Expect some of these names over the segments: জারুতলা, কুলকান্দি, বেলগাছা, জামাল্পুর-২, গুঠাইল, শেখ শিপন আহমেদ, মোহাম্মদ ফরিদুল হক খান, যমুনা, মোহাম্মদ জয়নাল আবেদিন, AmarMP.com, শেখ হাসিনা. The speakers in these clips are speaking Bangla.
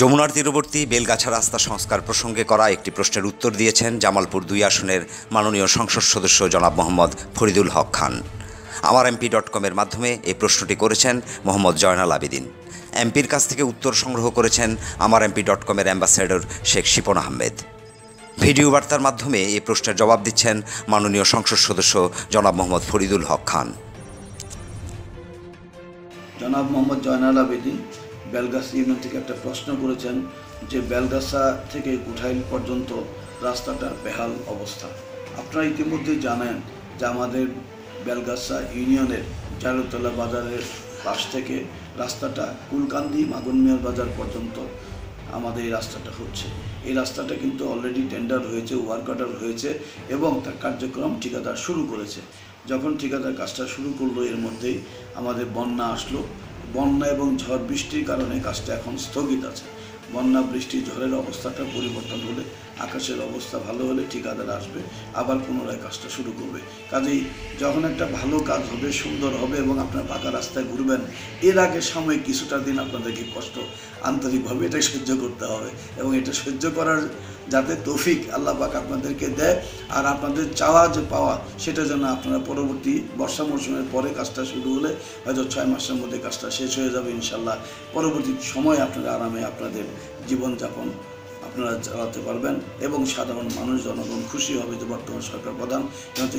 যমুনার তীরবর্তী বেলগাছা রাস্তা সংস্কার প্রসঙ্গে করা একটি প্রশ্নের উত্তর দিয়েছেন জামালপুর ২ আসনের মাননীয় সংসদ সদস্য জনাব মোহাম্মদ ফরিদুল হক খান। AmarMP.com এর মাধ্যমে এই প্রশ্নটি করেছেন মোহাম্মদ জয়নাল আবেদিন। এমপির কাছ থেকে উত্তর সংগ্রহ করেছেন AmarMP.com এর অ্যাম্বাসেডর শেখ শিপন আহমেদ। ভিডিও বার্তার মাধ্যমে এই প্রশ্নের জবাব দিচ্ছেন মাননীয় সংসদ সদস্য জনাব মোহাম্মদ ফরিদুল হক খান। জনাব মোহাম্মদ জয়নাল আবেদিন বেলগাছা ইউনিয়ন থেকে একটা প্রশ্ন করেছেন যে বেলগাছা থেকে গুঠাইল পর্যন্ত রাস্তাটার বেহাল অবস্থা। আপনারা ইতিমধ্যে জানেন যে আমাদের বেলগাছা ইউনিয়নের জারুতলা বাজারের পাশ থেকে রাস্তাটা কুলকান্দি মাগুনমিয়ার বাজার পর্যন্ত আমাদের এই রাস্তাটা হচ্ছে। এই রাস্তাটা কিন্তু অলরেডি টেন্ডার হয়েছে, ওয়ার্ক অর্ডার হয়েছে এবং তার কার্যক্রম ঠিকাদার শুরু করেছে। যখন ঠিকাদার কাজটা শুরু করলো এর মধ্যেই আমাদের বন্যা আসলো। বন্যা এবং ঝড় বৃষ্টির কারণে কাজটা এখন স্থগিত আছে। বন্যা বৃষ্টি ঝড়ের অবস্থাটা পরিবর্তন হলে, আকাশের অবস্থা ভালো হলে ঠিকাদার আসবে, আবার পুনরায় কাজটা শুরু করবে। কাজেই যখন একটা ভালো কাজ হবে, সুন্দর হবে এবং আপনার পাকা রাস্তায় ঘুরবেন, এর আগে সাময়িক কিছুটা দিন আপনাদেরকে কষ্ট আন্তরিকভাবে এটা সহ্য করতে হবে এবং এটা সহ্য করার যাতে তৌফিক আল্লাহ পাক আপনাদেরকে দেয় আর আপনাদের চাওয়া যে পাওয়া সেটা যেন আপনারা পরবর্তী বর্ষা মৌসুমের পরে কাজটা শুরু হলে হয়তো 6 মাসের মধ্যে কাজটা শেষ হয়ে যাবে ইনশাল্লাহ। পরবর্তী সময় আপনারা আরামে আপনাদের জীবনযাপন আপনারা চালাতে পারবেন এবং সাধারণ মানুষ জনগণ খুশি হবে যে বর্তমান সরকার প্রধান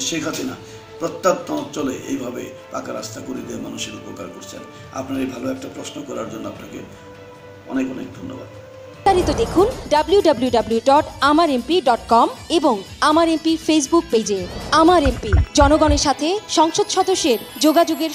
শেখ হাসিনা প্রত্যন্ত অঞ্চলে এইভাবে পাকা রাস্তা করে দিয়ে মানুষের উপকার করছেন। আপনার এই ভালো একটা প্রশ্ন করার জন্য আপনাকে অনেক অনেক ধন্যবাদ। বিস্তারিত দেখুন www.amarmp.com এবং AmarMP ফেসবুক পেজে। AmarMP জনগণের সাথে সংসদ সদস্যের যোগাযোগের